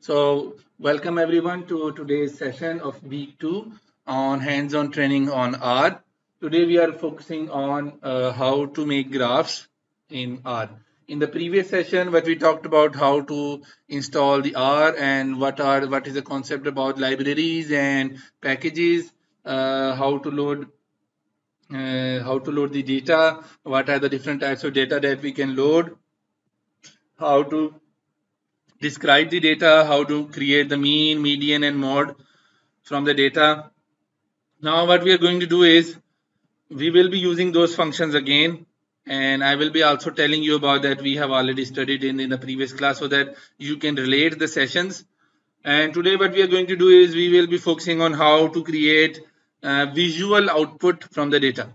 So welcome everyone to today's session of week 2 on hands-on training on R. Today we are focusing on how to make graphs in R. In the previous session, what we talked about how to install the R and what is the concept about libraries and packages, how to load the data, what are the different types of data that we can load, how to describe the data, how to create the mean, median and mode from the data. Now what we are going to do is we will be using those functions again, and I will be also telling you about that. We have already studied in the previous class so that you can relate the sessions. And today what we are going to do is we will be focusing on how to create visual output from the data.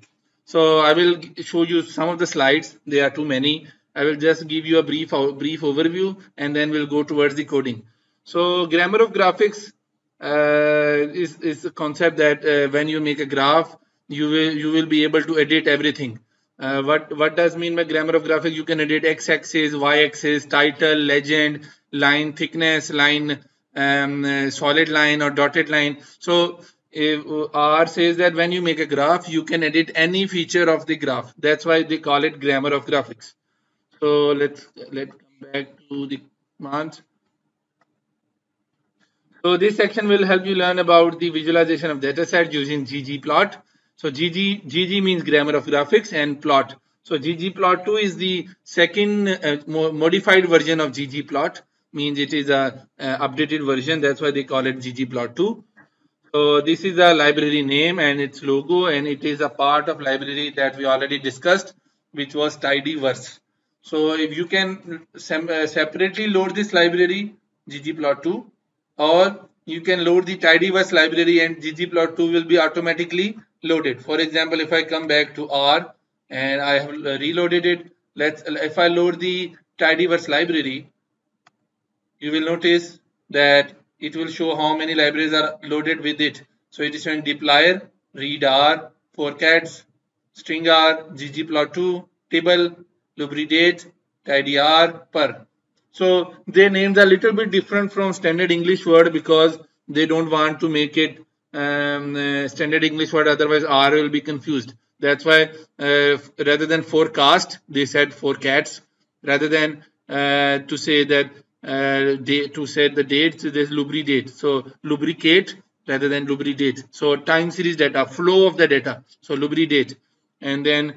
So I will show you some of the slides. There are too many. I will just give you a brief overview and then we'll go towards the coding. So grammar of graphics is a concept that when you make a graph, you will be able to edit everything. What does mean by grammar of graphics? You can edit x-axis, y-axis, title, legend, line thickness, line solid line or dotted line. So R says that when you make a graph, you can edit any feature of the graph. That's why they call it grammar of graphics. So let's come back to the commands. So this section will help you learn about the visualization of dataset using ggplot. So GG means grammar of graphics and plot. So ggplot2 is the second modified version of ggplot. Means it is a updated version. That's why they call it ggplot2. So this is a library name and its logo, and it is a part of library that we already discussed, which was tidyverse. So if you can separately load this library ggplot2, or you can load the tidyverse library and ggplot2 will be automatically loaded. For example, if I come back to R and I have reloaded it, if I load the tidyverse library, you will notice that it will show how many libraries are loaded with it. So it is showing dplyr, readr, forcats, stringr, ggplot2, tibble, Lubridate, tidyr, per. So their names are a little bit different from standard English word because they don't want to make it standard English word, otherwise R will be confused. That's why rather than forecast, they said forcats. Rather than to say that to set the dates, there's Lubridate. So lubricate rather than Lubridate. So time series data, flow of the data. So Lubridate. And then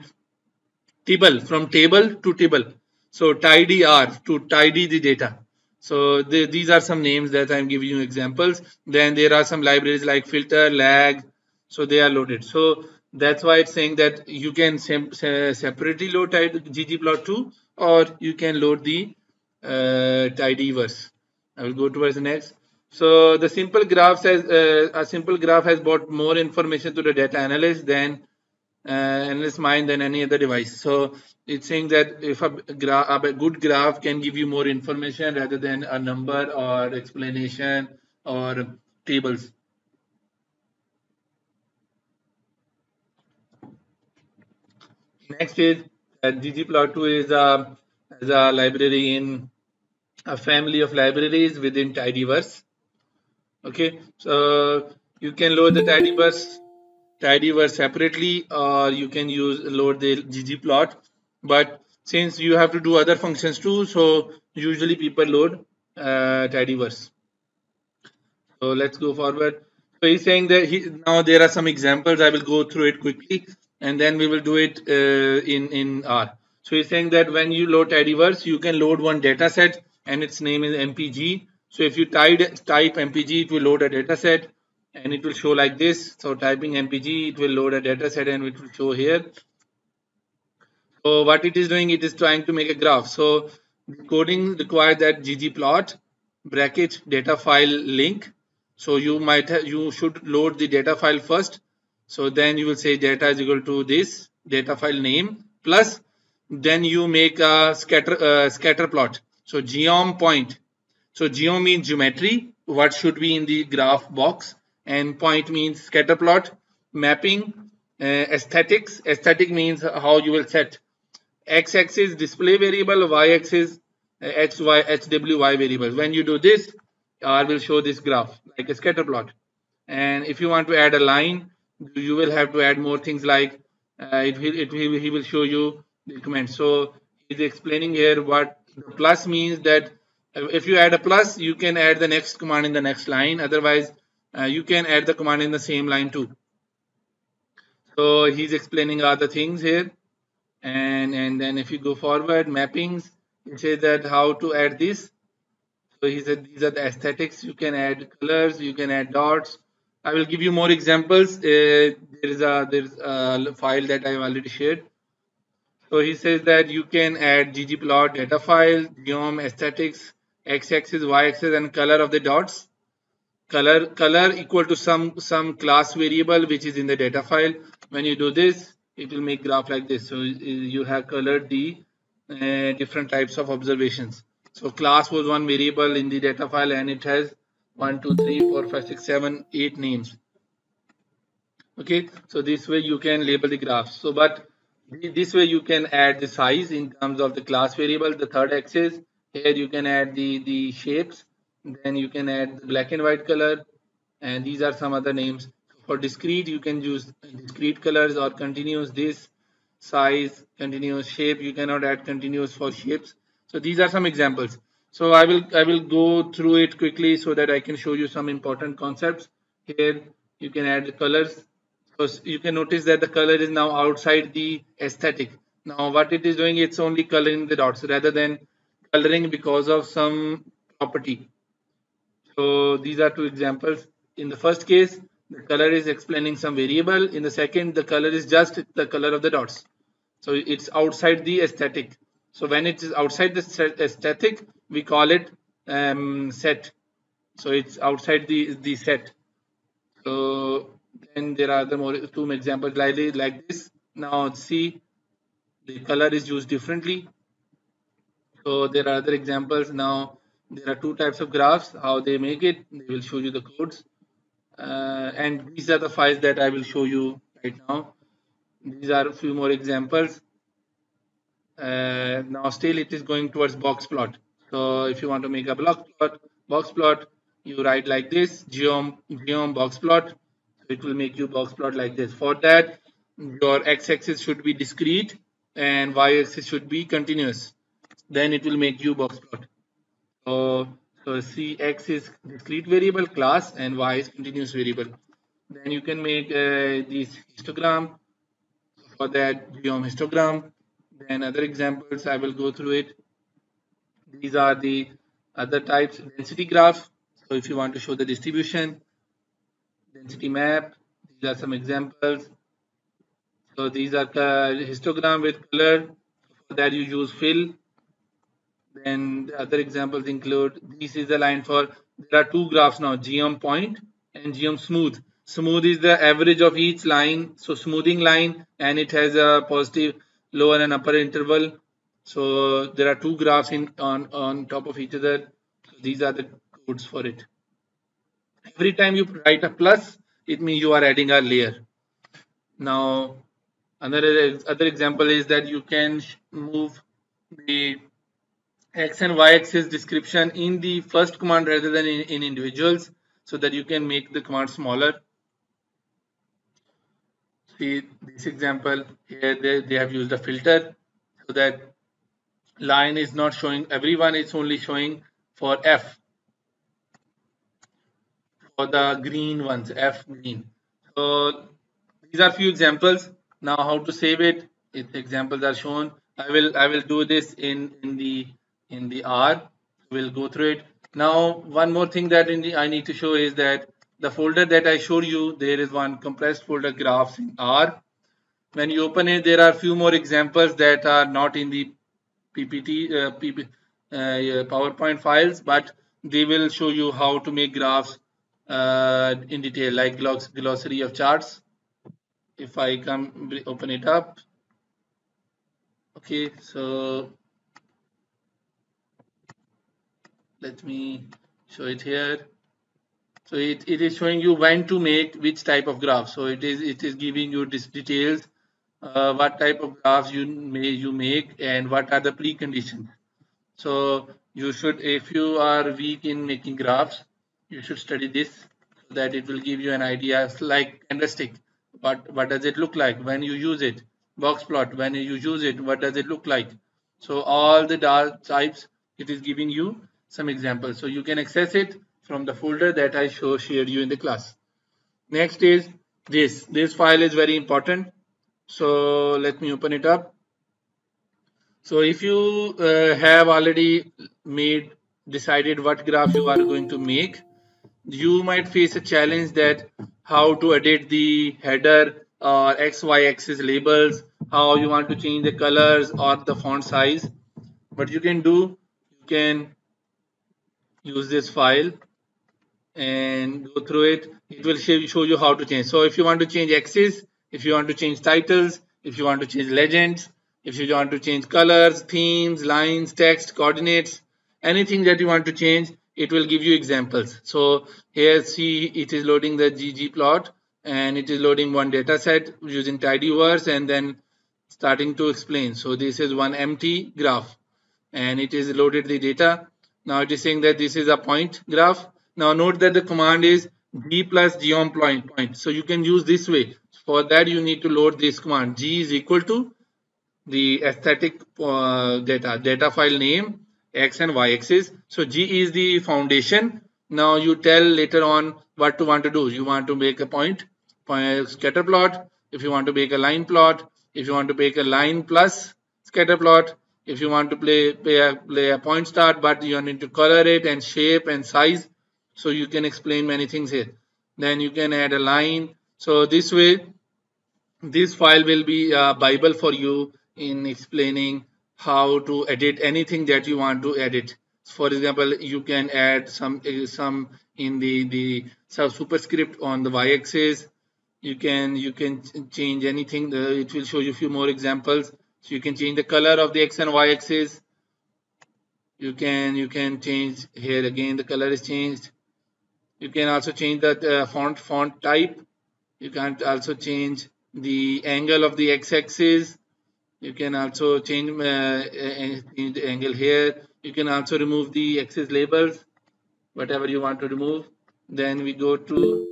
tibble, from table to tibble. So tidyr, to tidy the data. So these are some names that I'm giving you examples. Then there are some libraries like filter, lag. So they are loaded. So that's why it's saying that you can separately load ggplot2, or you can load the tidyverse. I will go towards the next. So the simple graph says a simple graph has brought more information to the data analyst than analyst mind than any other device. So it's saying that if a good graph can give you more information rather than a number or explanation or tables. Next is ggplot2 is a library in a family of libraries within tidyverse. Okay, so you can load the tidyverse separately, or you can load the ggplot, but since you have to do other functions too, so usually people load tidyverse. So let's go forward. So he's saying that now there are some examples. I will go through it quickly and then we will do it in R. So he's saying that when you load tidyverse, you can load one data set and its name is mpg. So if you type mpg, it will load a data set. And it will show like this. So typing mpg, it will load a data set and it will show here. So what it is doing, it is trying to make a graph. So coding requires that ggplot bracket data file link. So you should load the data file first. So then you will say data is equal to this data file name plus, then you make a scatter plot. So geom point. So geom means geometry, what should be in the graph box. And point means scatter plot, mapping, aesthetics. Aesthetic means how you will set. X-axis display variable, y-axis hwy, hwy variables. When you do this, R will show this graph like a scatter plot. And if you want to add a line, you will have to add more things like he will show you the comment. So he's explaining here what the plus means, that if you add a plus, you can add the next command in the next line. Otherwise, you can add the command in the same line too. So he's explaining other things here. And then if you go forward, mappings, it says that how to add this. So he said these are the aesthetics. You can add colors, you can add dots. I will give you more examples. There is a file that I have already shared. So he says that you can add ggplot data file, geom aesthetics, x-axis, y-axis, and color of the dots. Color equal to some class variable which is in the data file. When you do this, it will make graph like this. So you have colored the different types of observations. So class was one variable in the data file, and it has 1, 2, 3, 4, 5, 6, 7, 8 names. Okay, so this way you can label the graphs. So, but this way you can add the size in terms of the class variable, the third axis. Here you can add the shapes. Then you can add the black and white color. And these are some other names. For discrete, you can use discrete colors or continuous this, size, continuous shape. You cannot add continuous for shapes. So these are some examples. So I will go through it quickly so that I can show you some important concepts. Here you can add the colors. So you can notice that the color is now outside the aesthetic. Now what it is doing, it's only coloring the dots rather than coloring because of some property. So these are two examples. In the first case, the color is explaining some variable. In the second, the color is just the color of the dots. So it's outside the aesthetic. So when it is outside the aesthetic, we call it set. So it's outside the set. So then there are the more two examples like this. Now see, the color is used differently. So there are other examples. Now there are two types of graphs. How they make it, they will show you the codes. And these are the files that I will show you right now. These are a few more examples. Now still it is going towards box plot. So if you want to make a box plot, you write like this, geom box plot. So it will make you box plot like this. For that, your x-axis should be discrete and y-axis should be continuous. Then it will make you box plot. So see, x is discrete variable class and y is continuous variable. Then you can make these histogram. For that, geom histogram. Then other examples, I will go through it. These are the other types. Density graph. So if you want to show the distribution, density map. These are some examples. So these are histogram with color. For that you use fill. Then the other examples include, this is the line for, there are two graphs now, geom point and geom smooth. Smooth is the average of each line, so smoothing line, and it has a positive lower and upper interval. So there are two graphs on top of each other. So these are the codes for it. Every time you write a plus, it means you are adding a layer. Now another example is that you can move the x and y axis description in the first command rather than in individuals, so that you can make the command smaller. See this example here, they have used a filter so that line is not showing everyone, it's only showing for F, for the green ones, F green. So these are few examples. Now how to save it, its examples are shown. I will do this in the R. We'll go through it. Now one more thing that I need to show is that the folder that I showed you, there is one compressed folder graphs in R. When you open it, there are few more examples that are not in the PowerPoint files, but they will show you how to make graphs in detail, like glossary of charts. If I open it up. Okay, so let me show it here. So it is showing you when to make which type of graph. So it is giving you these details, what type of graphs you make and what are the preconditions. So you should, if you are weak in making graphs, you should study this, so that it will give you an idea, like candlestick. What does it look like when you use it? Box plot, when you use it, what does it look like? So all the data types, it is giving you some examples. So you can access it from the folder that I shared you in the class. Next is this. This file is very important. So let me open it up. So if you have already decided what graph you are going to make, you might face a challenge that how to edit the header or X, Y axis labels, how you want to change the colors or the font size. What you can do, you can use this file and go through it. It will show you how to change. So if you want to change axis, if you want to change titles, if you want to change legends, if you want to change colors, themes, lines, text, coordinates, anything that you want to change, it will give you examples. So here see, it is loading the ggplot and it is loading one data set using tidyverse and then starting to explain. So this is one empty graph and it is loaded the data. Now it is saying that this is a point graph. Now note that the command is g plus geom_point. So you can use this way. For that you need to load this command. G is equal to the aesthetic data file name, X and Y axis. So G is the foundation. Now you tell later on what you want to do. You want to make a point scatter plot. If you want to make a line plot, if you want to make a line plus scatter plot, if you want to play a point start, but you need to color it and shape and size. So you can explain many things here. Then you can add a line. So this way, this file will be a Bible for you in explaining how to edit anything that you want to edit. For example, you can add some in the superscript on the y-axis. You can change anything. It will show you a few more examples. So you can change the color of the X and Y axis. You can change here again. The color is changed. You can also change the font type. You can also change the angle of the X axis. You can also change the angle here. You can also remove the axis labels, whatever you want to remove. Then we go to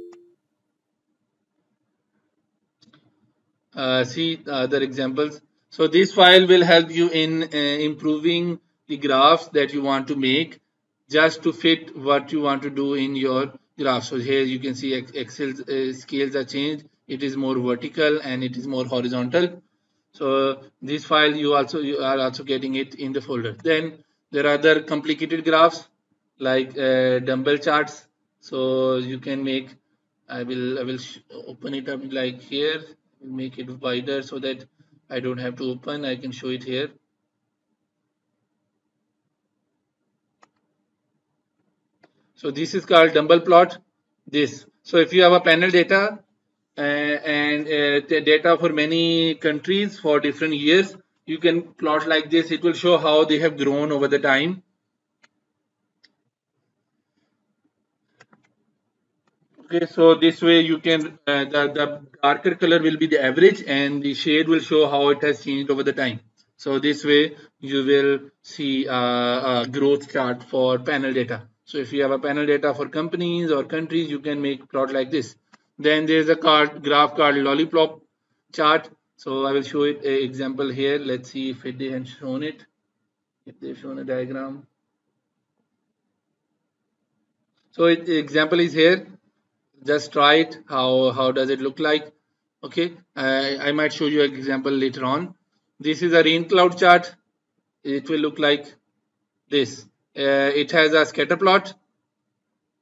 see other examples. So this file will help you in improving the graphs that you want to make, just to fit what you want to do in your graph. So here you can see scales are changed. It is more vertical and it is more horizontal. So this file you are also getting it in the folder. Then there are other complicated graphs like dumbbell charts. So you can make, I will open it up like here, make it wider so that I don't have to open. I can show it here. So this is called dumbbell plot. This. So if you have a panel data data for many countries for different years, you can plot like this. It will show how they have grown over the time. Okay, so this way you can the darker color will be the average and the shade will show how it has changed over the time. So this way you will see a growth chart for panel data. So if you have a panel data for companies or countries, you can make plot like this. Then there is a graph called lollipop chart. So I will show it an example here. Let's see if they have shown it. If they've shown a diagram. So the example is here. Just try it. How does it look like? Okay. I might show you an example later on. This is a rain cloud chart. It will look like this. It has a scatter plot.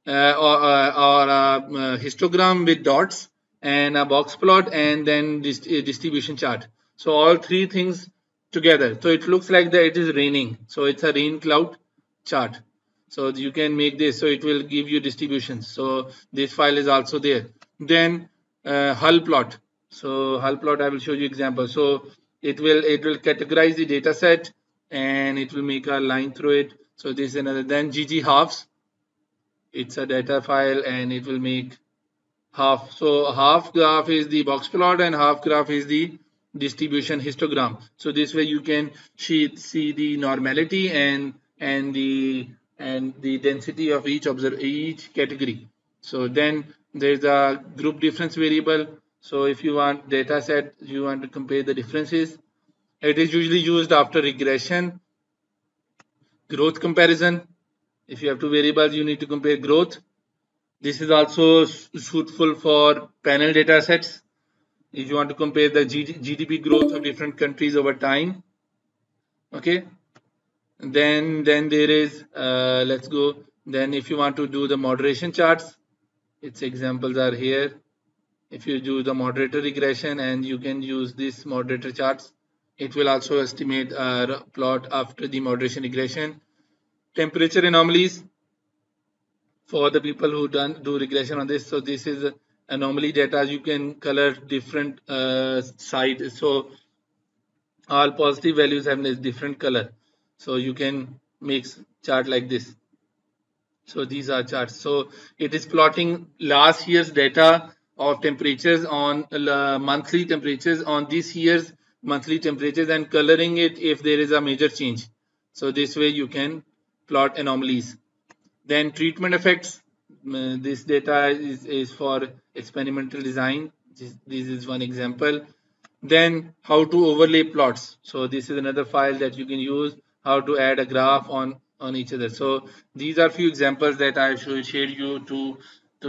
Or a histogram with dots and a box plot and then this distribution chart. So all three things together. So it looks like that it is raining. So it's a rain cloud chart. So you can make this. So it will give you distributions. So this file is also there. Then hull plot. So hull plot, I will show you example. So it will categorize the data set and it will make a line through it. So this is another. Then GG halves. It's a data file and it will make half. So half graph is the box plot and half graph is the distribution histogram. So this way you can see the normality and and the density of each category. So then there's a group difference variable. So if you want data set, you want to compare the differences. It is usually used after regression, growth comparison. If you have two variables, you need to compare growth. This is also suitable for panel data sets. If you want to compare the GDP growth of different countries over time. Okay. Then there is, let's go. Then if you want to do the moderation charts, its examples are here. If you do the moderator regression, and you can use this moderator charts, it will also estimate our plot after the moderation regression. Temperature anomalies for the people who do regression on this. So this is anomaly data. You can color different sides. So all positive values have a different color. So you can make chart like this. So these are charts. So it is plotting last year's data of temperatures on monthly temperatures on this year's monthly temperatures and coloring it if there is a major change. So this way you can plot anomalies. Then treatment effects. This data is for experimental design. This is one example. Then how to overlay plots. So this is another file that you can use. How to add a graph on each other. So these are few examples that I should share you to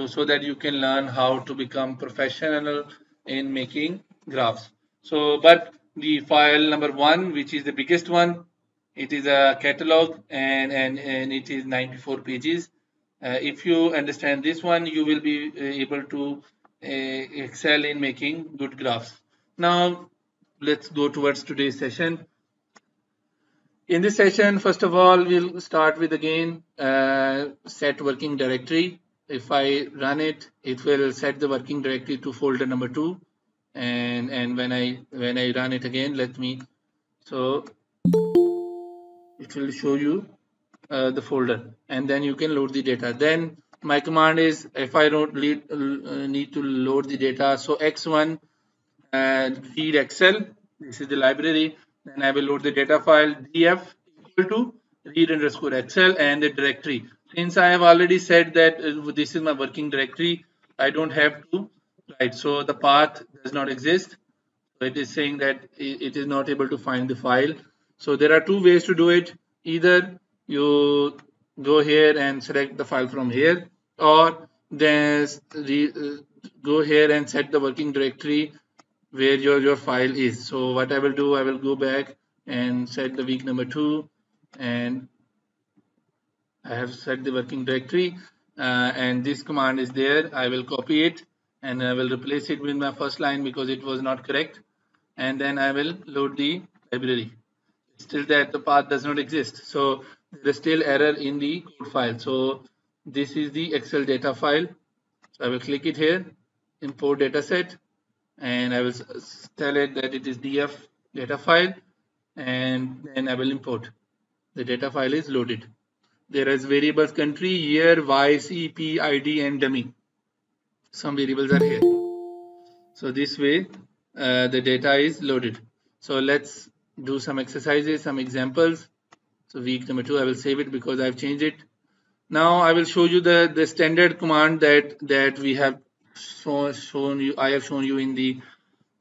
so that you can learn how to become professional in making graphs. So, but the file number one, which is the biggest one, it is a catalog and it is 94 pages. If you understand this one, you will be able to excel in making good graphs. Now, let's go towards today's session. In this session, first of all, we'll start with again set working directory. If I run it, it will set the working directory to folder number 2. And when I run it again, so it will show you the folder, and then you can load the data. Then my command is, if I don't need to load the data, so x1 read Excel. This is the library. Then I will load the data file df equal to read_excel and the directory. Since I have already said that this is my working directory, I don't have to write. So the path does not exist. So it is saying that it is not able to find the file. So there are two ways to do it. Either you go here and select the file from here, or then go here and set the working directory where your file is. So what I will do, I will go back and set the week number 2, and I have set the working directory, and this command is there. I will copy it and I will replace it with my first line because it was not correct, and then I will load the library. Still that the path does not exist, so there is still error in the code file. So this is the Excel data file. So I will click it here, import dataset. And I will tell it that it is df data file, and then I will import. The data file is loaded. There is variables country, year, vice, ep, id, and dummy. Some variables are here. So this way the data is loaded. So let's do some exercises, some examples. So week number 2, I will save it because I've changed it. Now I will show you the standard command that we have I have shown you in the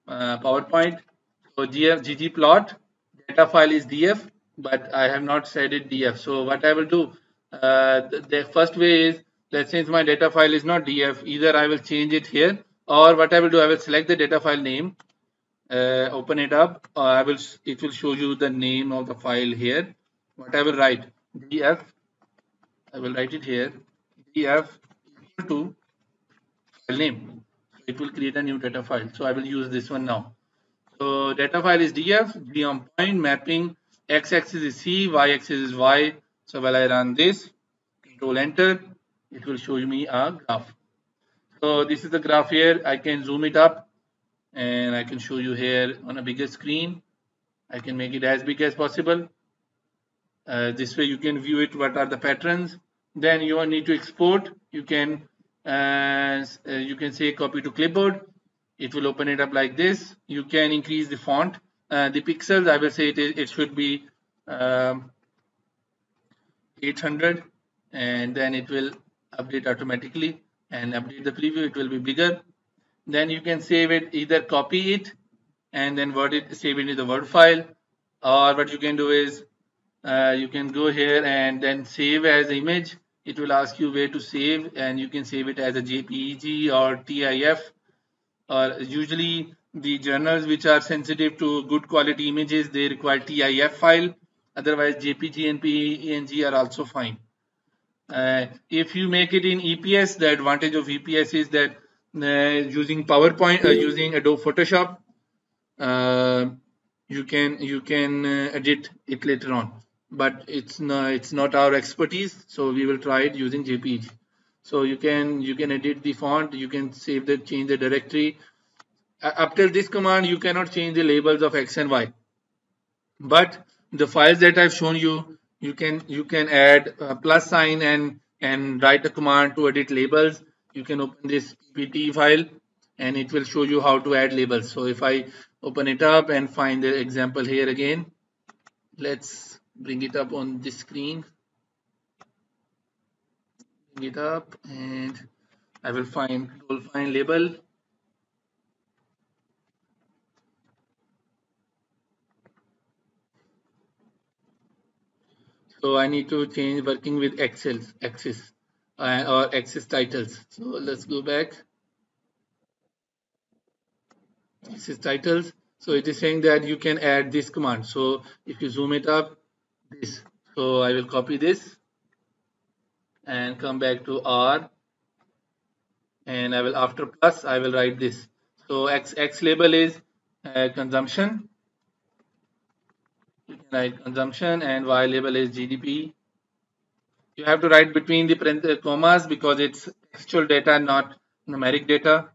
PowerPoint. So ggplot data file is df, but I have not said it df. So what I will do, the first way is that since my data file is not df, either I will change it here, or what I will do, I will select the data file name, open it up, or it will show you the name of the file here. What I will write, df, I will write it here, df equal to name. So it will create a new data file. So I will use this one now. So data file is df geom_point mapping, x-axis is c, y-axis is y. So while I run this, control enter, it will show me a graph. So this is the graph here. I can zoom it up, and I can show you here on a bigger screen. I can make it as big as possible. This way you can view it. What are the patterns? Then you need to export. You can say copy to clipboard. It will open it up like this. You can increase the font, the pixels. I will say it should be 800, and then it will update automatically and update the preview. It will be bigger. Then you can save it, either copy it and then word it, save it into the Word file, or what you can do is you can go here and then save as image. It will ask you where to save, and you can save it as a JPEG or TIF, or usually the journals which are sensitive to good quality images, they require TIF file. Otherwise JPG and PNG are also fine. If you make it in EPS, the advantage of EPS is that using PowerPoint, using Adobe Photoshop, you can edit it later on. But it's not our expertise, so we will try it using JPEG. So you can edit the font, you can save the, change the directory. Up till this command, you cannot change the labels of X and Y. But the files that I've shown you, you can add a plus sign and write a command to edit labels. You can open this PPT file and it will show you how to add labels. So if I open it up and find the example here again, let's bring it up on this screen. Bring it up and I will find label. So I need to change working with axis or axis titles. So let's go back. Axis titles. So it is saying that you can add this command. So if you zoom it up, this. So I will copy this and come back to R, and I will, after plus, I will write this. So X label is consumption. You can write consumption, and Y label is GDP. You have to write between the commas because it's textual data, not numeric data.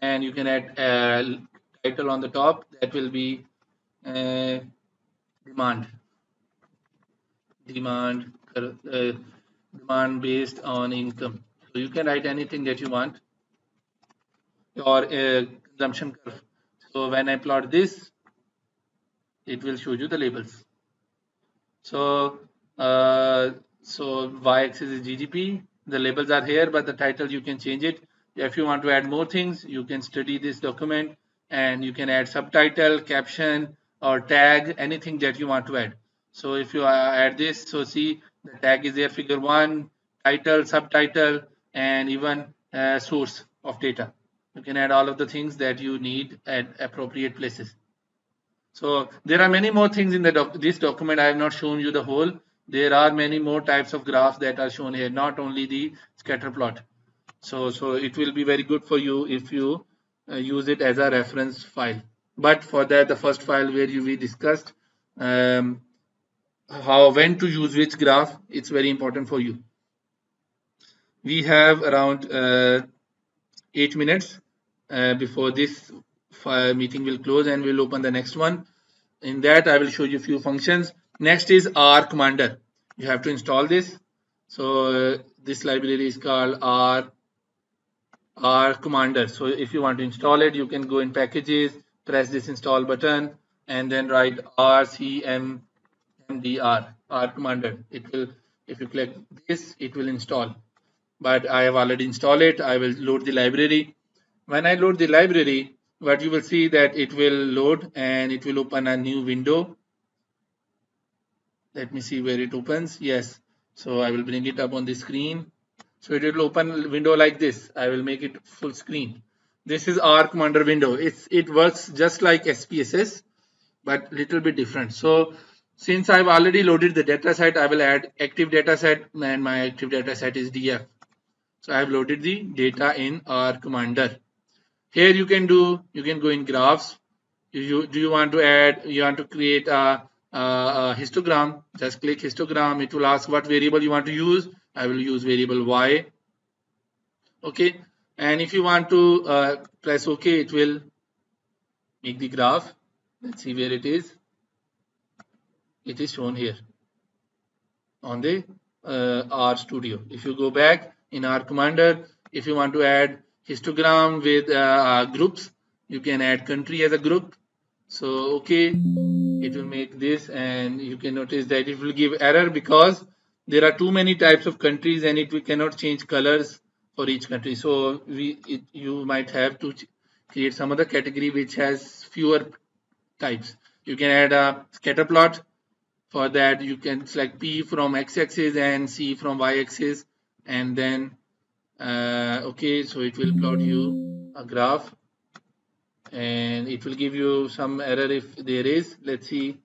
And you can add a title on the top, that will be demand based on income. So you can write anything that you want, or consumption curve. So when I plot this, it will show you the labels. So so y-axis is GDP. The labels are here, but the title you can change it. If you want to add more things, you can study this document and you can add subtitle, caption, or tag, anything that you want to add. So if you add this, so see the tag is there, figure 1, title, subtitle, and even source of data. You can add all of the things that you need at appropriate places. So there are many more things in the this document. I have not shown you the whole. There are many more types of graphs that are shown here, not only the scatter plot. So it will be very good for you if you use it as a reference file. But for that, the first file where we discussed when to use which graph, it's very important for you. We have around 8 minutes before this meeting will close, and we'll open the next one. In that, I will show you a few functions. Next is R Commander. You have to install this. So this library is called R Commander. So if you want to install it, you can go in packages, press this install button, and then write rcmmdr, R Commander. It will, if you click this, it will install. But I have already installed it. I will load the library. When I load the library, what you will see that it will load and it will open a new window. Let me see where it opens. Yes. So I will bring it up on the screen. So it will open a window like this. I will make it full screen. This is R Commander window. It works just like SPSS, but little bit different. So since I've already loaded the dataset, I will add active dataset, and my active dataset is DF. So I have loaded the data in R Commander. Here you can go in graphs. You want to create a histogram, just click histogram. It will ask what variable you want to use. I will use variable y. Okay, and if you want to press OK, it will make the graph. Let's see where it is. It is shown here on the R Studio. If you go back in R Commander, if you want to add histogram with groups, you can add country as a group. So okay, it will make this, and you can notice that it will give error because there are too many types of countries, and we cannot change colors for each country. So you might have to create some other category which has fewer types. You can add a scatter plot. For that, you can select P from x-axis and C from y-axis, and then okay, so it will plot you a graph, and it will give you some error if there is. Let's see.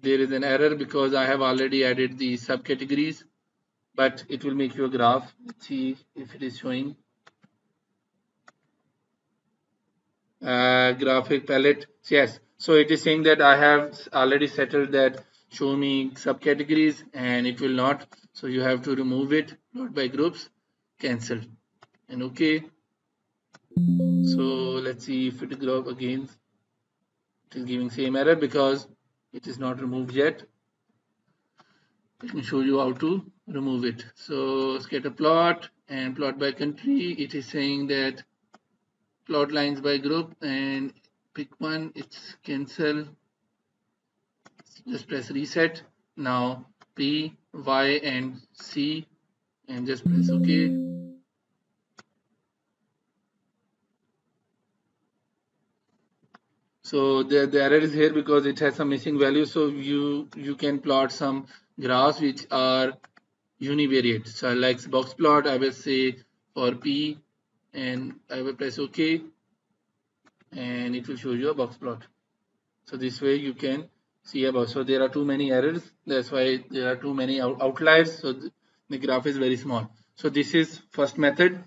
There is an error because I have already added the subcategories, but it will make you a graph. Let's see if it is showing. Graphic palette, yes. So it is saying that I have already settled that show me subcategories, and it will not. So you have to remove it. Plot by groups, cancel, and okay. So let's see if it grows again. It is giving same error because it is not removed yet. Let me show you how to remove it. So scatter plot and plot by country. It is saying that plot lines by group and pick one. It's cancel. Just press reset. Now P, Y and C, and just press OK. So the error is here because it has some missing values. So you can plot some graphs which are univariate. So like box plot, I will say for P, and I will press OK, and it will show you a box plot. So this way you can see about. So there are too many errors, that's why there are too many outliers. So the graph is very small. So this is first method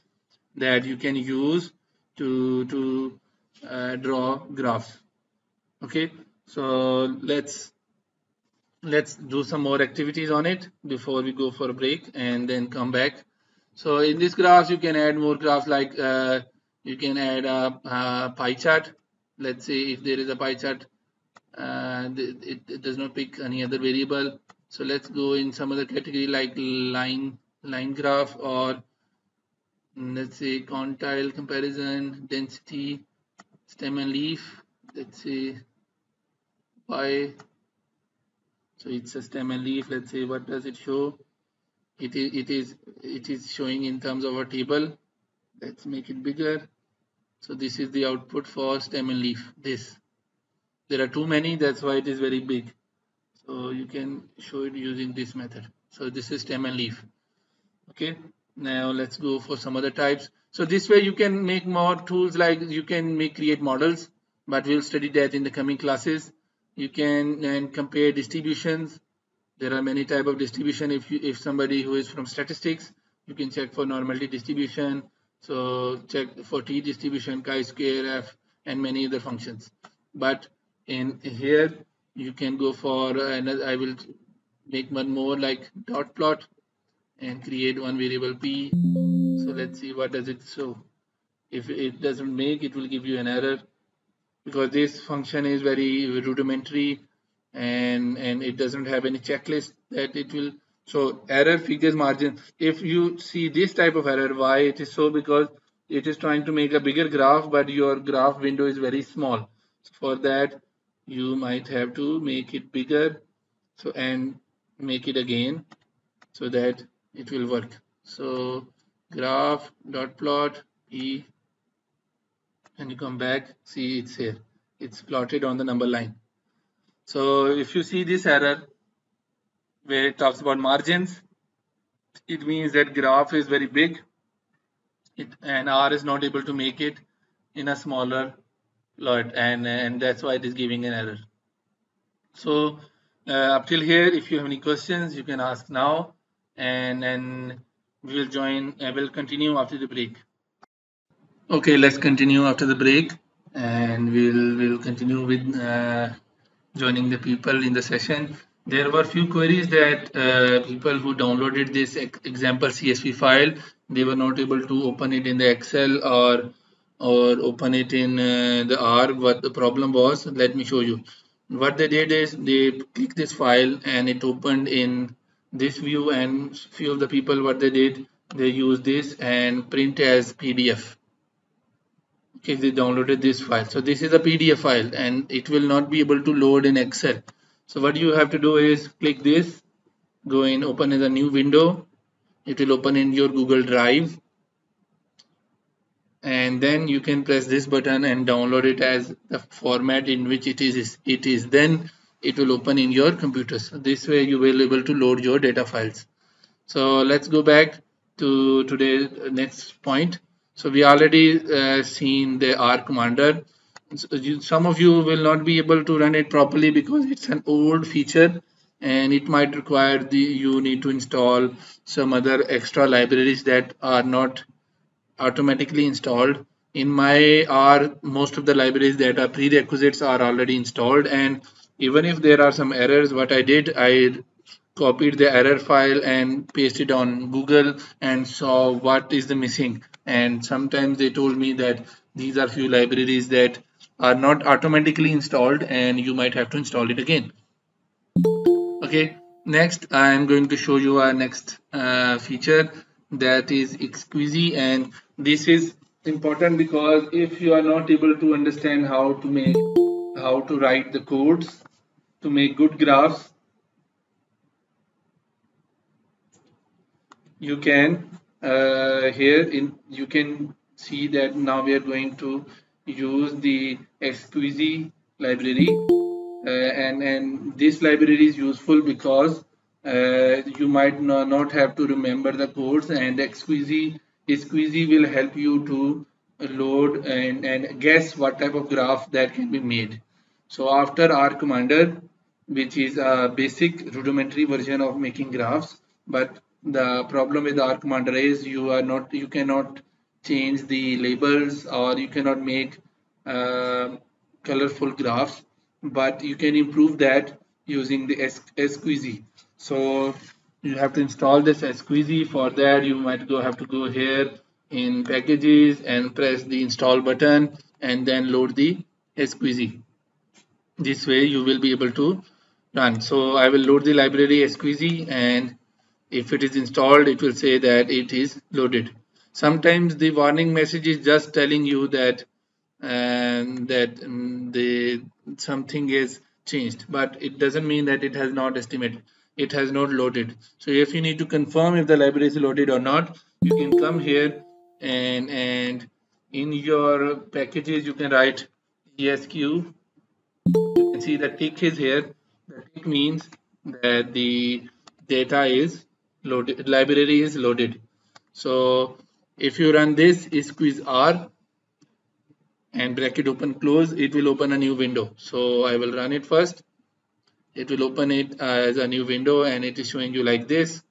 that you can use to draw graphs. Okay, so let's do some more activities on it before we go for a break and then come back. So in this graph, you can add more graphs, like you can add a pie chart. Let's say if there is a pie chart, it does not pick any other variable. So let's go in some other category like line graph, or let's say quantile comparison, density, stem and leaf. Let's say pie. So it's a stem and leaf. Let's say what does it show? It is showing in terms of a table. Let's make it bigger. So this is the output for stem and leaf. This, there are too many, that's why it is very big. So you can show it using this method. So this is stem and leaf. Okay, now let's go for some other types. So this way you can make more tools, like you can create models, but we'll study that in the coming classes. You can compare distributions. There are many types of distribution. If somebody who is from statistics, you can check for normality distribution. So check for t distribution, chi-square, f, and many other functions. But in here, you can go for another. I will make one more like dot plot and create one variable p. So let's see what does it show. If it doesn't make, it will give you an error because this function is very rudimentary. And it doesn't have any checklist that it will. So error figures margin. If you see this type of error, why it is so? Because it is trying to make a bigger graph, but your graph window is very small. For that, you might have to make it bigger. So and make it again, so that it will work. So graph dot plot e, and you come back. See, it's here. It's plotted on the number line. So if you see this error where it talks about margins, it means that graph is very big, and R is not able to make it in a smaller plot, and that's why it is giving an error. So up till here, if you have any questions, you can ask now, and we'll continue after the break. Okay, let's continue after the break, and we'll continue with joining the people in the session. There were few queries that people who downloaded this example CSV file, they were not able to open it in the Excel or open it in the R. What the problem was, let me show you. What they did is they clicked this file and it opened in this view, and few of the people, what they did, they used this and print as PDF. Okay, they downloaded this file. So this is a PDF file and it will not be able to load in Excel. So what you have to do is click this, Go in, open as a new window. It will open in your Google Drive. And then you can press this button and download it as the format in which it is. Then it will open in your computer. So this way you will be able to load your data files. So let's go back to today's next point. So we already seen the R Commander. So some of you will not be able to run it properly because it's an old feature and it might require you need to install some other extra libraries that are not automatically installed. In my R, most of the libraries that are prerequisites are already installed, and even if there are some errors, what I did, I copied the error file and pasted on Google and saw what is the missing. And sometimes they told me that these are few libraries that are not automatically installed and you might have to install it again. Okay, next I am going to show you our next feature, that is Esquisse. And this is important because if you are not able to understand how to write the codes to make good graphs, you can you can see that now we are going to use the Esquisse library, and this library is useful because you might not have to remember the codes, and Esquisse will help you to load and guess what type of graph that can be made. So after R Commander, which is a basic rudimentary version of making graphs, but the problem with R Commander is you cannot change the labels or you cannot make colorful graphs, but you can improve that using the Esquisse. So you have to install this Esquisse. For that you might have to go here in packages and press the install button and then load the Esquisse. This way you will be able to run. So I will load the library Esquisse, and if it is installed, it will say that it is loaded. Sometimes the warning message is just telling you that something is changed, but it doesn't mean that it has not estimated. It has not loaded. So if you need to confirm if the library is loaded or not, you can come here and in your packages you can write ESQ. You can see the tick is here. The tick means that the data is loaded, library is loaded. So if you run this Esquisse R and bracket open close, it will open a new window. So I will run it first. It will open it as a new window, and it is showing you like this.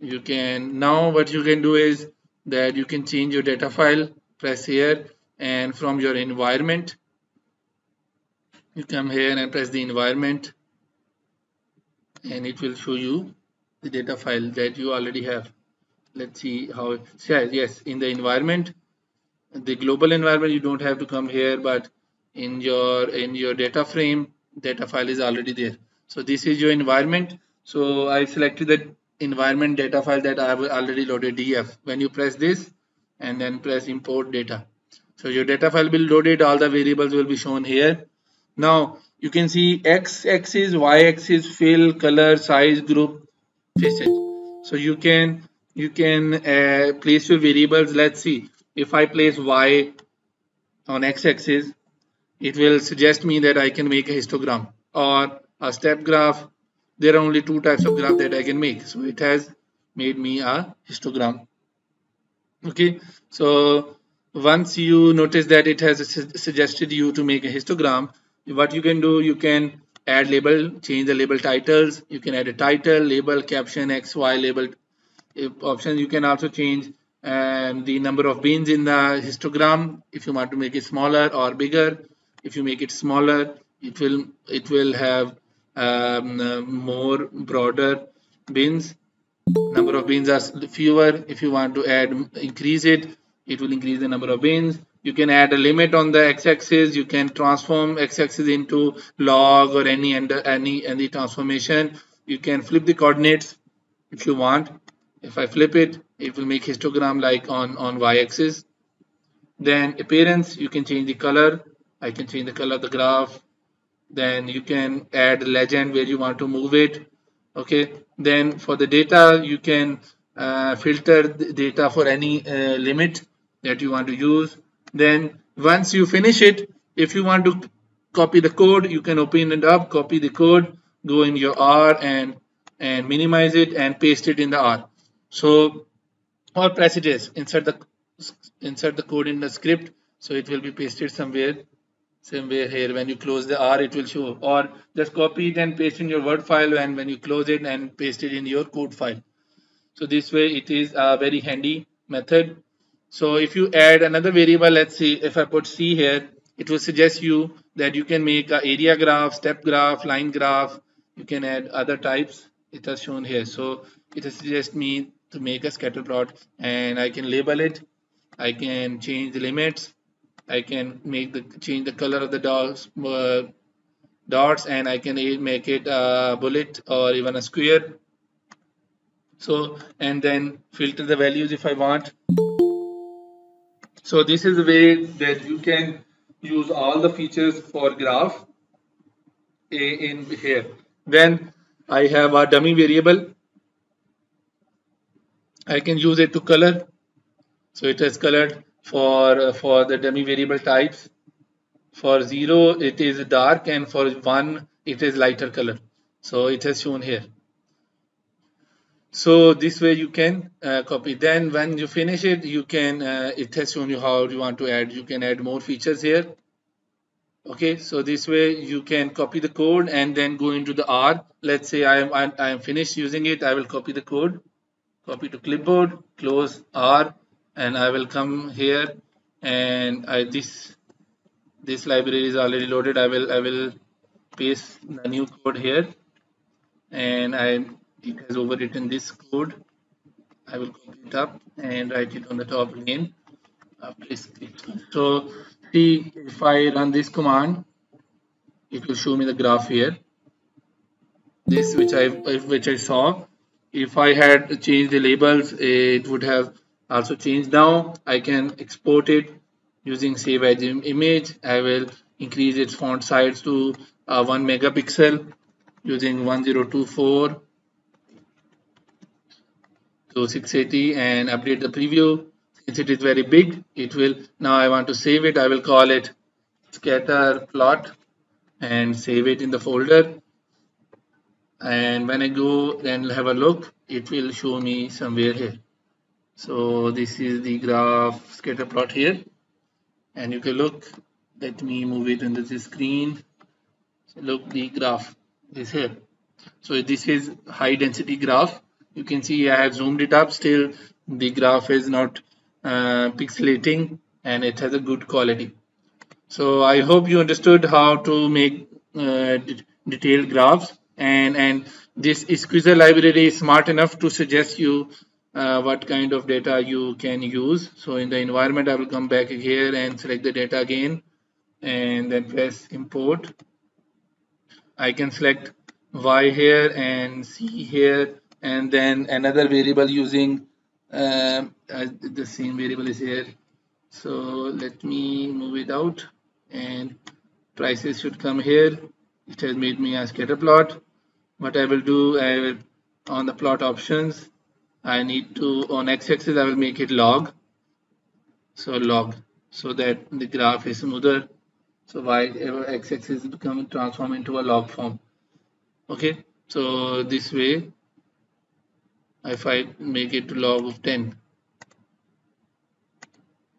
You can now, what you can do is that you can change your data file. Press here, and from your environment you come here and press the environment, and it will show you the data file that you already have. Let's see how it says. Yes, in the environment, the global environment, you don't have to come here, but in your data frame, data file is already there. So this is your environment. So I selected the environment data file that I have already loaded, df. When you press this and then press import data, so your data file will loaded. All the variables will be shown here. Now you can see x-axis, y-axis, fill, color, size, group, facet. So you can place your variables. Let's see, if I place y on x-axis, it will suggest me that I can make a histogram or a step graph. There are only two types of graph that I can make. So it has made me a histogram. Okay, so once you notice that it has suggested you to make a histogram, what you can do, you can add label, change the label titles. You can add a title, label, caption, X, Y label option. You can also change the number of bins in the histogram. If you want to make it smaller or bigger, if you make it smaller, it will have more broader bins. Number of bins are fewer. If you want to increase it, it will increase the number of bins. You can add a limit on the x-axis. You can transform x-axis into log or any transformation. You can flip the coordinates if you want. If I flip it, it will make histogram like on y-axis. Then appearance, you can change the color. I can change the color of the graph. Then you can add legend where you want to move it. Okay, then for the data you can filter the data for any limit that you want to use. Then once you finish it, if you want to copy the code, you can open it up, copy the code, go in your R and minimize it and paste it in the R. So, or press it is, insert the code in the script, so it will be pasted somewhere here. When you close the R, it will show, or just copy it and paste in your Word file, and when you close it and paste it in your code file. So this way it is a very handy method. So if you add another variable, let's see, if I put C here, it will suggest you that you can make an area graph, step graph, line graph. You can add other types. It is shown here. So it will suggest me to make a scatter plot, and I can label it. I can change the limits. I can change the color of the dots, and I can make it a bullet or even a square. So, and then filter the values if I want. So this is the way that you can use all the features for graph in here. Then I have a dummy variable. I can use it to color. So it is colored for the dummy variable types. For 0 it is dark, and for 1 it is lighter color. So it is shown here. So this way you can copy. Then when you finish it, you can it has shown you how you want to add. You can add more features here. Okay, so this way you can copy the code and then go into the R. Let's say I am finished using it. I will copy the code, copy to clipboard, close R, and I will come here, and this library is already loaded. I will paste the new code here, and it has overwritten this code. I will copy it up and write it on the top again. So see, if I run this command, it will show me the graph here. This which I saw. If I had changed the labels, it would have also changed. Now I can export it using save as image. I will increase its font size to 1 megapixel using 1024. So 680, and update the preview. Since it is very big, it will, now I want to save it. I will call it scatter plot and save it in the folder. And when I go and have a look, it will show me somewhere here. So this is the graph scatter plot here. And you can look, let me move it into the screen. So look, the graph is here. So this is high density graph. You can see I have zoomed it up, still the graph is not pixelating, and it has a good quality. So I hope you understood how to make detailed graphs, and this Esquisse library is smart enough to suggest you what kind of data you can use. So in the environment, I will come back here and select the data again, and then press import. I can select Y here and C here, and then another variable using the same variable is here. So let me move it out, and prices should come here. It has made me a scatter plot. What I will do, I will, on the plot options, I need to, on x-axis I will make it log. So log, so that the graph is smoother. So x-axis become transformed into a log form. Okay, so this way, if I make it to log of 10.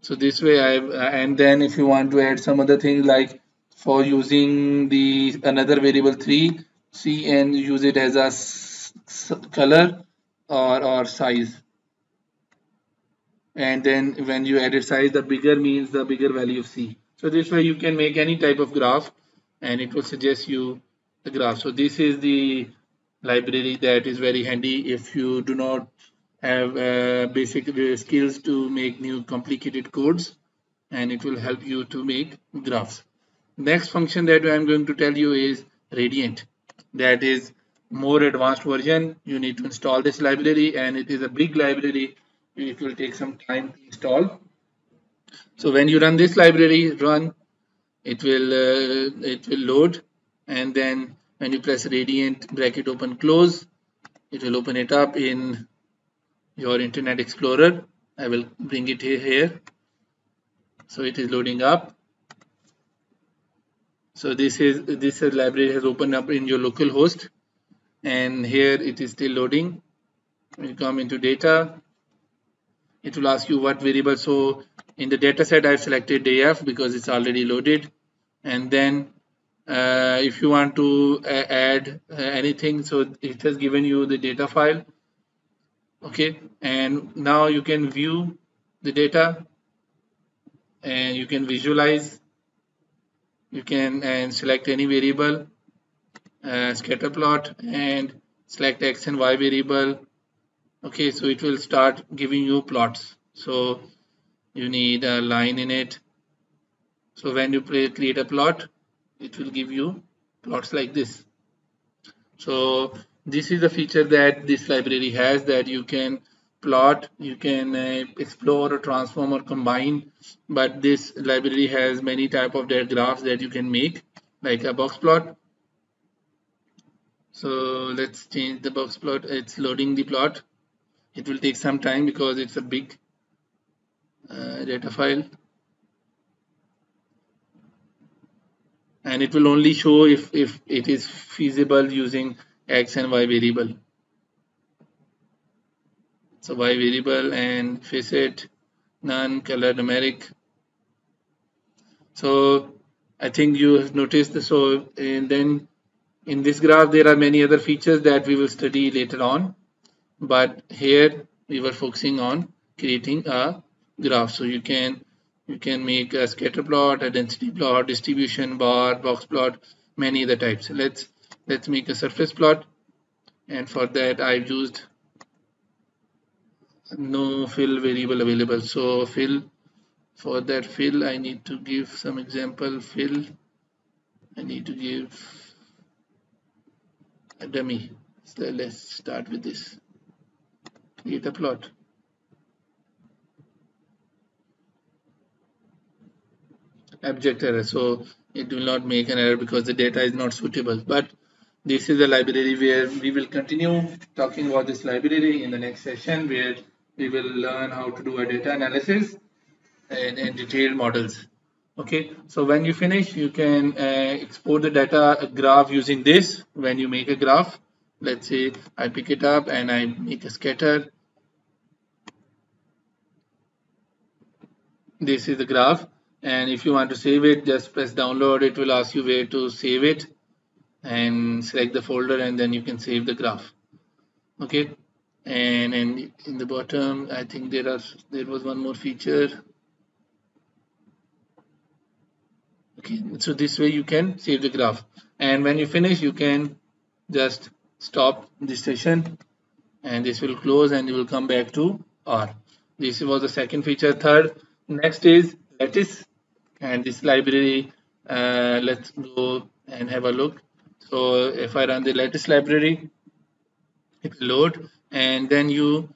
So this way and then if you want to add some other things, like for using the another variable 3, see, and use it as a color or size. And then when you add it size, the bigger means the bigger value of C. So this way you can make any type of graph, and it will suggest you the graph. So this is the library that is very handy if you do not have basic skills to make new complicated codes, and it will help you to make graphs. Next function that I am going to tell you is Radiant. That is more advanced version. You need to install this library, and it is a big library. It will take some time to install. So when you run this library, it will load, and then when you press Radiant, bracket open, close, It will open it up in your Internet Explorer. I will bring it here. So it is loading up. So this library has opened up in your local host, and here it is still loading. When you come into data, it will ask you what variable. So in the data set, I've selected df because it's already loaded. And then if you want to add anything, so it has given you the data file. Okay, and now you can view the data, and you can visualize. You can select any variable, scatter plot, and select x and y variable. Okay, so it will start giving you plots. So you need a line in it. So when you create a plot, it will give you plots like this. So this is a feature that this library has, that you can plot, you can explore or transform or combine. But this library has many type of graphs that you can make, like a box plot. So let's change the box plot. It's loading the plot. It will take some time because it's a big data file. And it will only show if it is feasible using x and y variable. So y variable and facet, none, color, numeric. So I think you have noticed this. So, and then in this graph, there are many other features that we will study later on. But here we were focusing on creating a graph. So you can make a scatter plot, a density plot, distribution bar, box plot, many other types. So let's make a surface plot, and for that I've used no fill variable available. So fill, for that fill I need to give some example. Fill, I need to give a dummy. So let's start with this. Create a plot. Abject error, so it will not make an error because the data is not suitable. But this is a library where we will continue talking about this library in the next session, where we will learn how to do a data analysis and detailed models. Okay, so when you finish, you can export the data graph using this. When you make a graph, let's say I pick it up and I make a scatter. This is the graph. And if you want to save it, just press download. It will ask you where to save it, and select the folder, and then you can save the graph. Okay, and in the bottom, I think there was one more feature. Okay, so this way you can save the graph. And when you finish, you can just stop this session, and this will close, and you will come back to R. This was the second feature. Third, next is lattice. And this library, let's go and have a look. So if I run the lattice library, it will load, and then you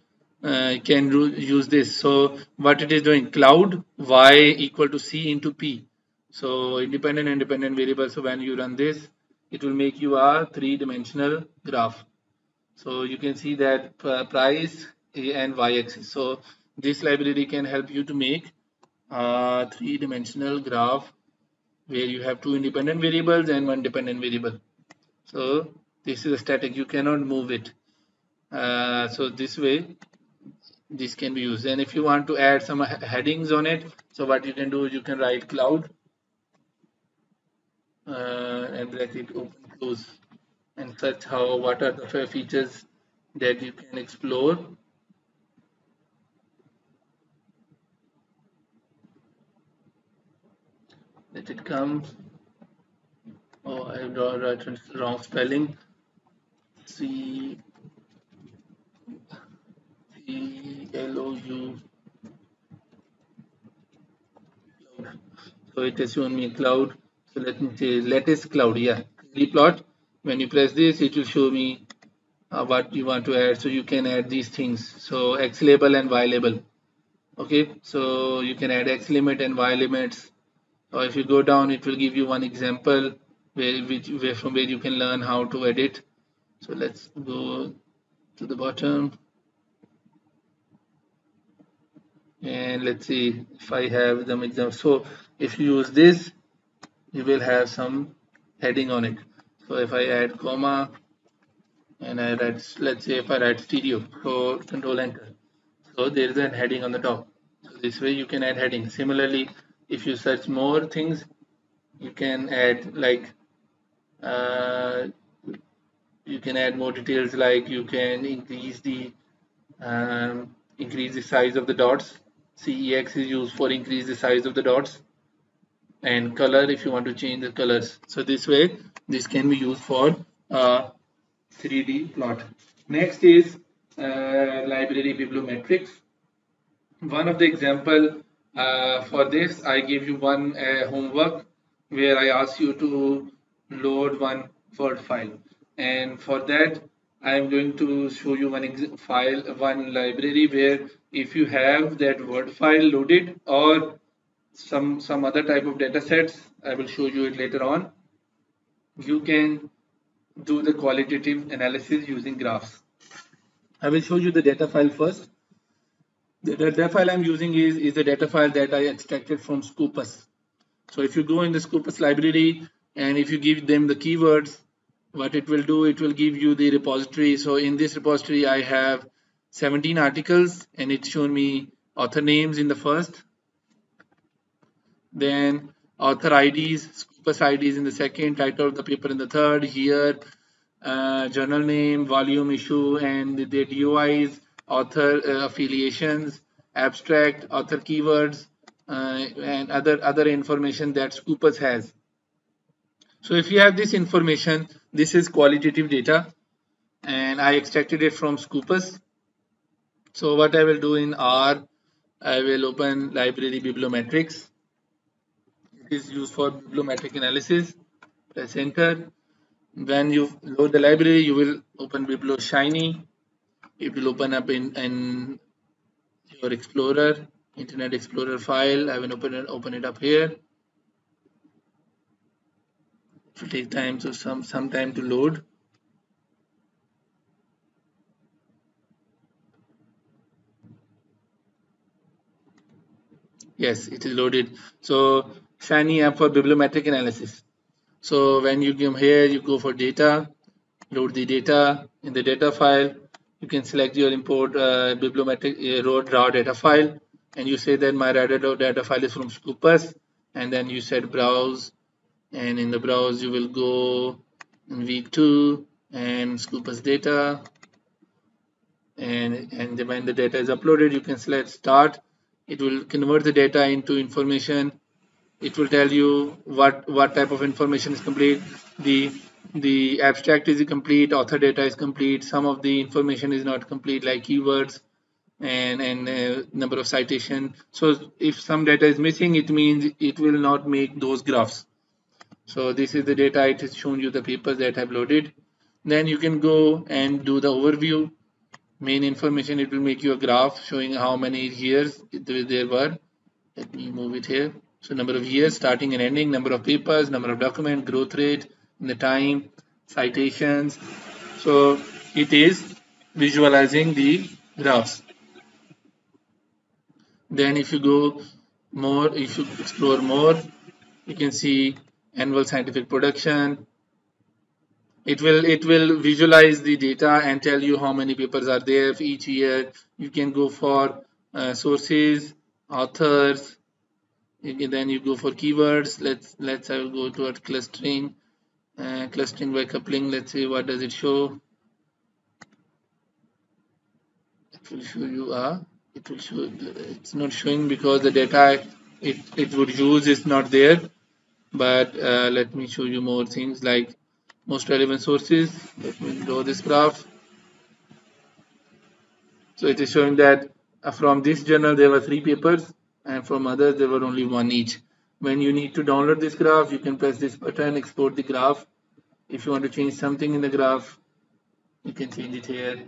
can use this. So what it is doing, cloud y equal to c into p. So independent and dependent variables. So when you run this, it will make you a 3-dimensional graph. So you can see that price and y-axis. So this library can help you to make a 3-dimensional graph where you have 2 independent variables and 1 dependent variable. So this is a static, you cannot move it. So this way this can be used. And if you want to add some headings on it, so what you can do is you can write cloud and bracket open close, and search how, what are the features that you can explore. Let it come. Oh, I have written wrong spelling. C-L-O-U. So it has shown me cloud. So let me say lattice cloud. Yeah, plot. When you press this, it will show me what you want to add. So you can add these things. So x label and y label. Okay, so you can add x limit and y limits. Or if you go down, it will give you one example where from where you can learn how to edit. So let's go to the bottom. And let's see if I have them example. So if you use this, you will have some heading on it. So if I add comma and I write, let's say if I write studio, so control enter. So there is a heading on the top. So this way you can add heading. Similarly, if you search more things, you can add like you can add more details, like you can increase the size of the dots. CEX is used for increase the size of the dots, and color if you want to change the colors. So this way this can be used for 3D plot. Next is library bibliometrics. One of the example for this, I gave you one homework where I asked you to load one Word file, and for that I am going to show you one library where if you have that Word file loaded or some other type of data sets, I will show you it later on, you can do the qualitative analysis using graphs. I will show you the data file first. The data file I'm using is the data file that I extracted from Scopus. So if you go in the Scopus library and if you give them the keywords, what it will do, it will give you the repository. So in this repository I have 17 articles, and it's shown me author names in the first, then author IDs, Scopus IDs in the second, title of the paper in the third, here journal name, volume, issue, and the DOIs, author affiliations, abstract, author keywords, and other information that Scopus has. So if you have this information, this is qualitative data, and I extracted it from Scopus. So what I will do in R, I will open library bibliometrics. It is used for bibliometric analysis. Press enter. When you load the library, you will open Biblioshiny. It will open up in your Explorer, Internet Explorer file. I will open it up here. It will take time, so some time to load. Yes, it is loaded. So Shiny app for bibliometric analysis. So when you come here, you go for data, load the data. In the data file, you can select your import bibliometric raw data file, and you say that my raw data file is from Scopus, and then you said browse, and in the browse you will go in week 2 and Scopus data, and when the data is uploaded, you can select start. It will convert the data into information. It will tell you what type of information is complete. The abstract is complete, author data is complete, some of the information is not complete, like keywords and number of citation. So if some data is missing, it means it will not make those graphs. So this is the data. It has shown you the papers that I've loaded. Then you can go and do the overview, main information. It will make you a graph showing how many years there were. Let me move it here. So number of years, starting and ending, number of papers, number of document, growth rate, and the time, citations. So it is visualizing the graphs. Then if you go more, if you explore more, you can see annual scientific production. It will visualize the data and tell you how many papers are there for each year. You can go for sources, authors. Then you go for keywords. I will go toward clustering, clustering by coupling. Let's see what does it show. It will show you it will show. It's not showing because the data it would use is not there. But let me show you more things like most relevant sources. Let me draw this graph. So it is showing that from this journal there were 3 papers, and from others there were only 1 each. When you need to download this graph, you can press this button, export the graph. If you want to change something in the graph, you can change it here.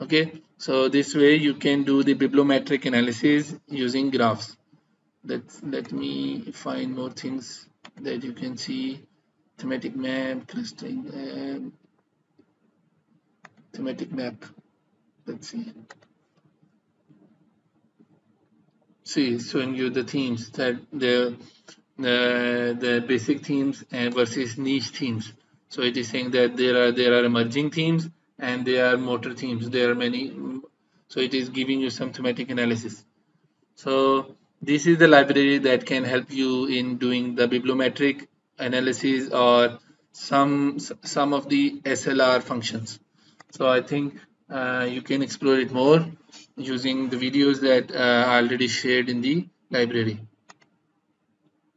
Okay, so this way you can do the bibliometric analysis using graphs. Let me find more things that you can see. Thematic map, clustering, thematic map. Let's see. See, it's showing you the themes, that the basic themes and versus niche themes. So it is saying that there are emerging themes and there are motor themes. There are many. So it is giving you some thematic analysis. So this is the library that can help you in doing the bibliometric analysis or some of the SLR functions. So I think you can explore it more using the videos that I already shared in the library.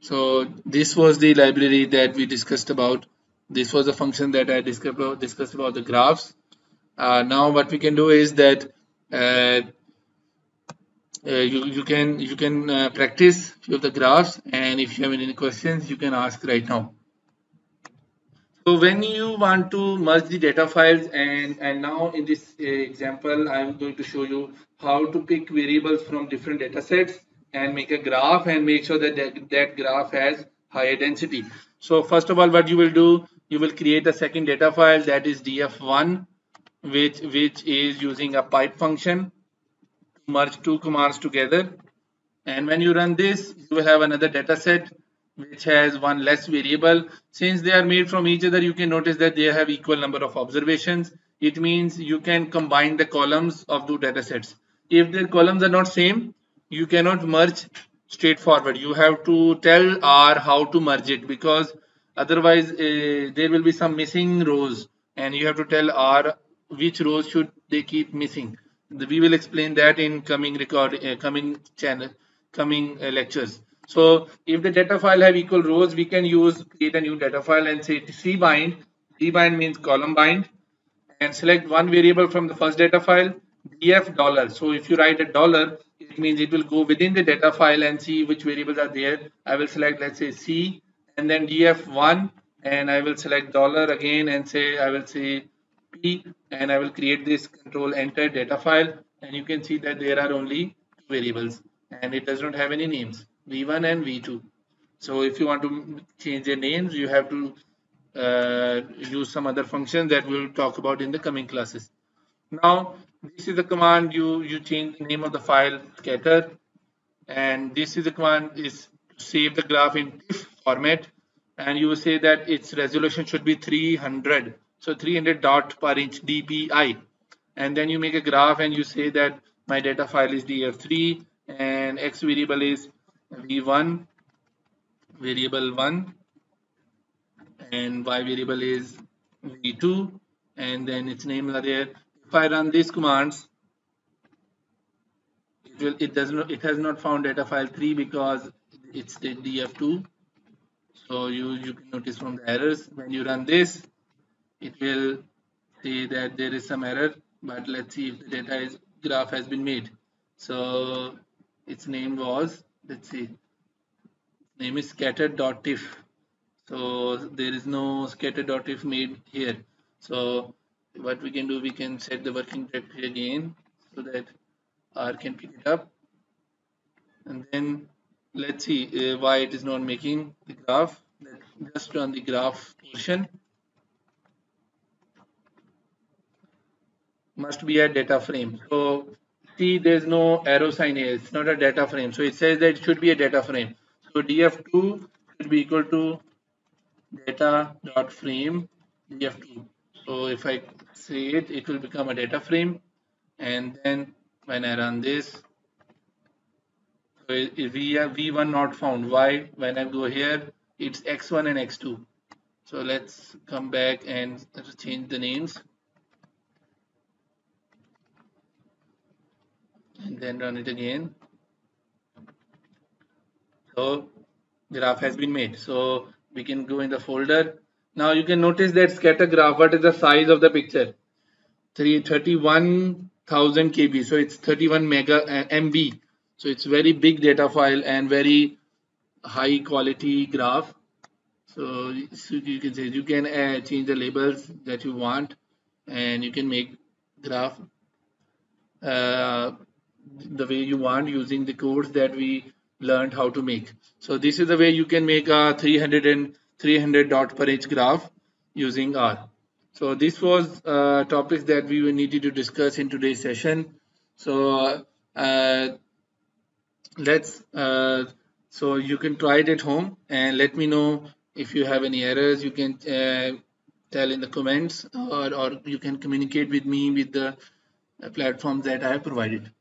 So this was the library that we discussed about. This was a function that I discussed about the graphs. Now what we can do is that you can practice few of the graphs, and if you have any questions you can ask right now. So when you want to merge the data files, and now in this example I am going to show you how to pick variables from different data sets and make a graph and make sure that that graph has higher density. So first of all, what you will do, you will create a second data file, that is df1, which is using a pipe function to merge two commands together. And when you run this, you will have another data set which has one less variable. Since they are made from each other, you can notice that they have equal number of observations. It means you can combine the columns of two data sets. If their columns are not same, you cannot merge straightforward. You have to tell R how to merge it, because otherwise there will be some missing rows, and you have to tell R which rows should they keep missing. We will explain that in coming lectures. So if the data file have equal rows, we can create a new data file and say cbind. Cbind means column bind, and select one variable from the first data file, df$. So if you write a $, it means it will go within the data file and see which variables are there. I will select, let's say, C, and then df1, and I will select $ again and say, I will say P, and I will create this control enter data file, and you can see that there are only two variables and it does not have any names, v1 and v2. So if you want to change their names, you have to use some other function that we will talk about in the coming classes. Now this is the command, you change the name of the file, scatter, and this is the command is to save the graph in TIFF format, and you will say that its resolution should be 300, so 300 dot per inch dpi, and then you make a graph and you say that my data file is df3 and x variable is v1, variable 1, and y variable is v2, and then its names are there. If I run these commands, it has not found data file 3 because it's the df2. So you can notice from the errors, when you run this, it will say that there is some error, but let's see if the graph has been made. So its name was, let's see, name is scatter.tif. So there is no scatter.tif made here. So what we can do, we can set the working directory again so that R can pick it up. And then let's see why it is not making the graph. Let's just run the graph portion. Must be a data frame. So see, there's no arrow sign here, it's not a data frame, so it says that it should be a data frame. So df2 should be equal to data.frame df2. So if I say it, it will become a data frame, and then when I run this, so we have v1 not found. Why? When I go here, it's x1 and x2. So let's come back and change the names, and then run it again. So graph has been made. So we can go in the folder. Now you can notice that scatter graph, what is the size of the picture? 31,000 KB. So it's 31 mega MB. So it's very big data file and very high quality graph. So you can say, you can change the labels that you want, and you can make graph the way you want using the codes that we learned how to make. So this is the way you can make a 300 dot per inch graph using R. So this was topics that we needed to discuss in today's session. So so you can try it at home and let me know if you have any errors. You can tell in the comments, or you can communicate with me with the platforms that I have provided.